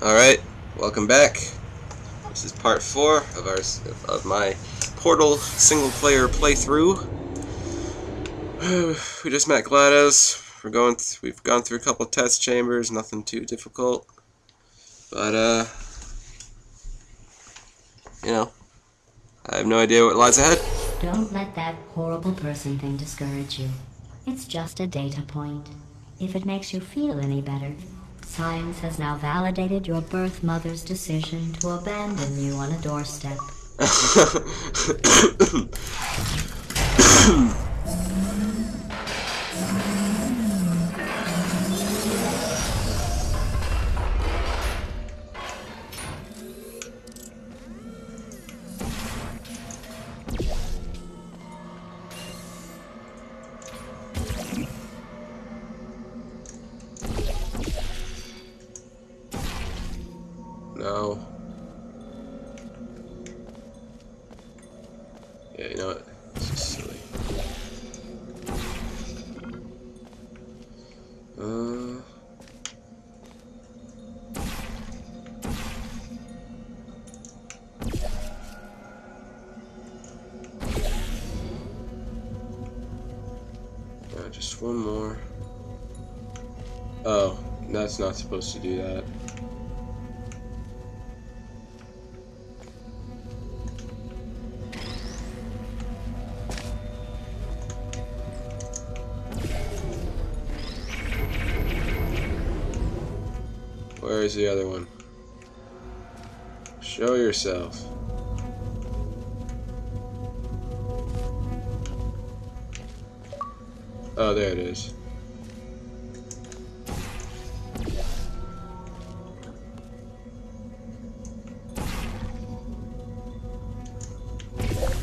Alright, welcome back. This is part 4 of my Portal single-player playthrough. We just met GLaDOS. We've gone through a couple test chambers, nothing too difficult. But you know, I have no idea what lies ahead. Don't let that horrible person thing discourage you. It's just a data point. If it makes you feel any better, science has now validated your birth mother's decision to abandon you on a doorstep. No. Yeah, you know what? This is silly. Yeah, just one more. Oh, that's not supposed to do that. Where is the other one? Show yourself. Oh, there it is.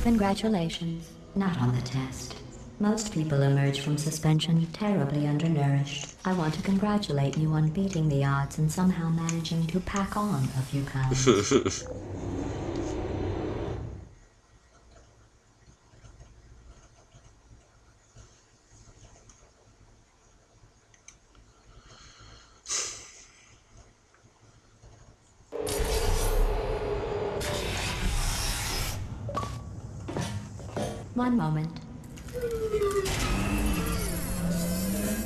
Congratulations. Not on the test. Most people emerge from suspension terribly undernourished. I want to congratulate you on beating the odds and somehow managing to pack on a few pounds. One moment.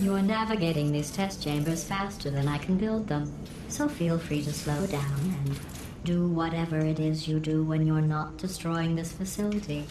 You are navigating these test chambers faster than I can build them, so feel free to slow down and do whatever it is you do when you're not destroying this facility.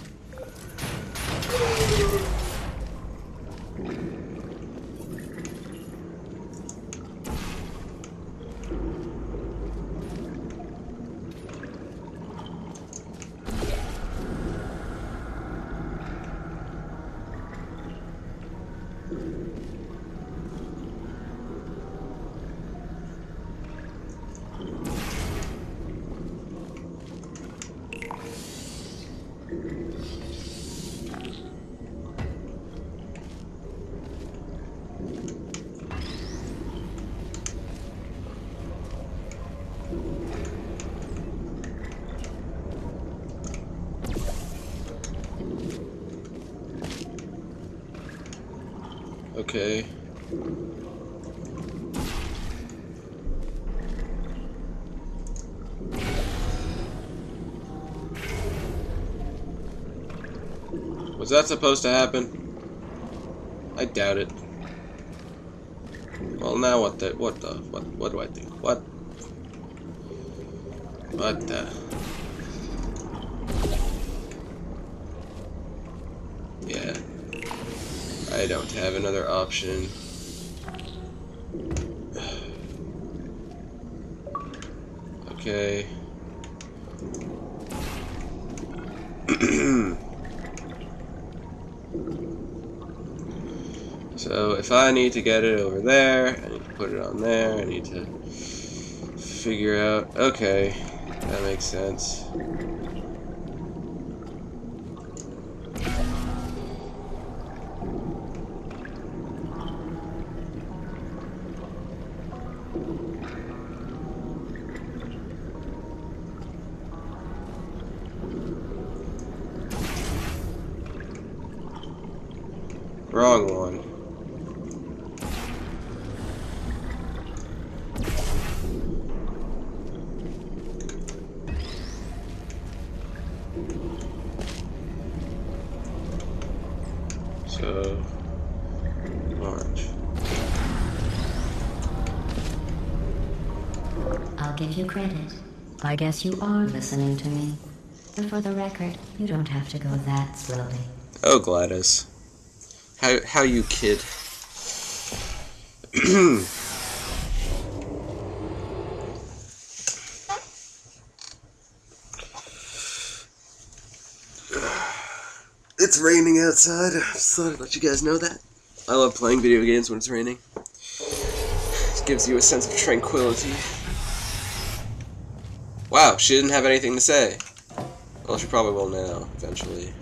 Okay. Was that supposed to happen? I doubt it. Well, now what do I do? What the? Yeah. I don't have another option. Okay. So if I need to get it over there, I need to put it on there, I need to figure out... Okay, that makes sense. Wrong one. to March. I'll give you credit. I guess you are listening to me. And for the record, you don't have to go that slowly. Oh, GLaDOS. How you kid? It's raining outside. I just thought I'd let you guys know that. I love playing video games when it's raining. It gives you a sense of tranquility. Wow, she didn't have anything to say. Well, she probably will now, eventually.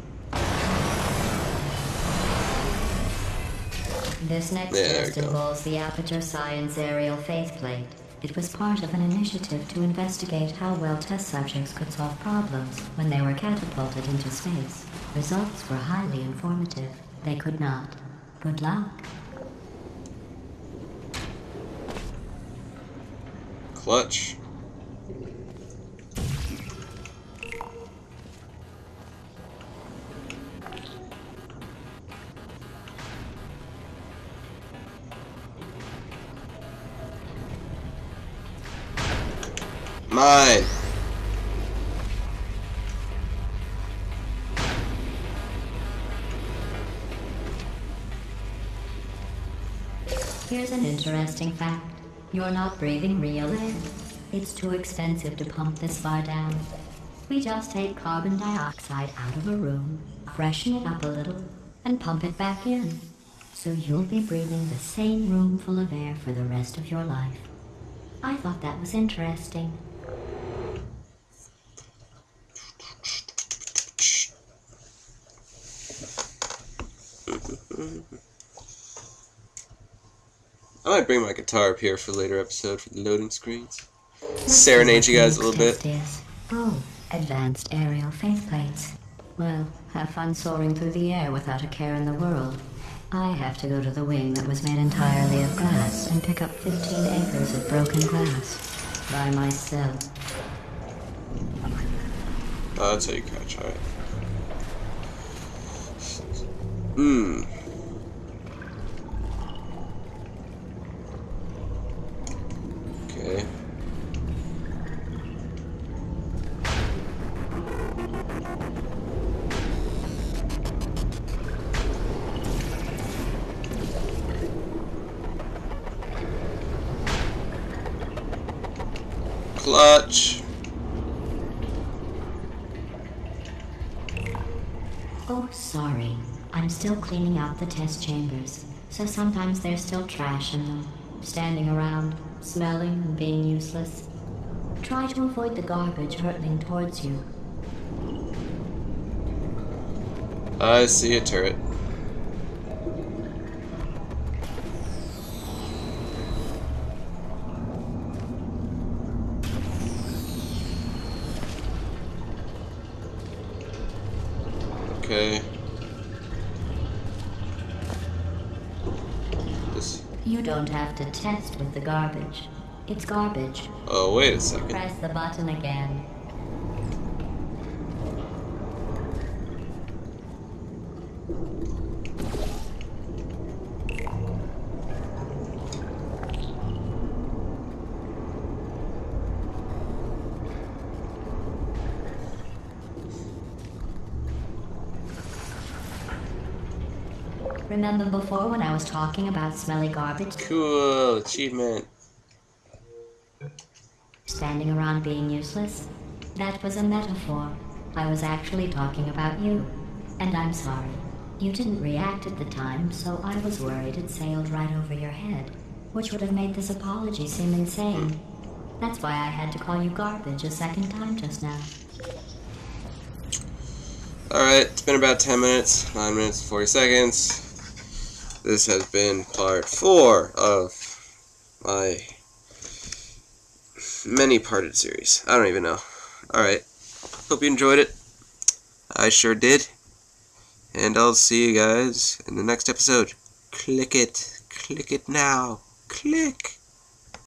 This next test involves the Aperture Science Aerial Faith Plate. It was part of an initiative to investigate how well test subjects could solve problems when they were catapulted into space. Results were highly informative. They could not. Good luck. Clutch. Mine. Here's an interesting fact. You're not breathing real air. It's too expensive to pump this far down. We just take carbon dioxide out of a room, freshen it up a little, and pump it back in. So you'll be breathing the same room full of air for the rest of your life. I thought that was interesting. I might bring my guitar up here for a later episode for the loading screens. Serenade you guys a little bit. Oh, advanced aerial faith plates. Well, have fun soaring through the air without a care in the world. I have to go to the wing that was made entirely of glass and pick up 15 acres of broken glass by myself. Oh, that's how you catch, alright. Hmm. Okay. Clutch. Oh, sorry. I'm still cleaning out the test chambers, so sometimes there's still trash in them, standing around, smelling and being useless. Try to avoid the garbage hurtling towards you. I see a turret. Okay. This. You don't have to test with the garbage. It's garbage. Oh, wait a second. Press the button again. Remember before when I was talking about smelly garbage? Cool, achievement. Standing around being useless? That was a metaphor. I was actually talking about you. And I'm sorry. You didn't react at the time, so I was worried it sailed right over your head, which would have made this apology seem insane. That's why I had to call you garbage a second time just now. Alright, it's been about 10 minutes, 9 minutes and 40 seconds. This has been part 4 of my many-parted series. I don't even know. Alright. Hope you enjoyed it. I sure did. And I'll see you guys in the next episode. Click it. Click it now. Click!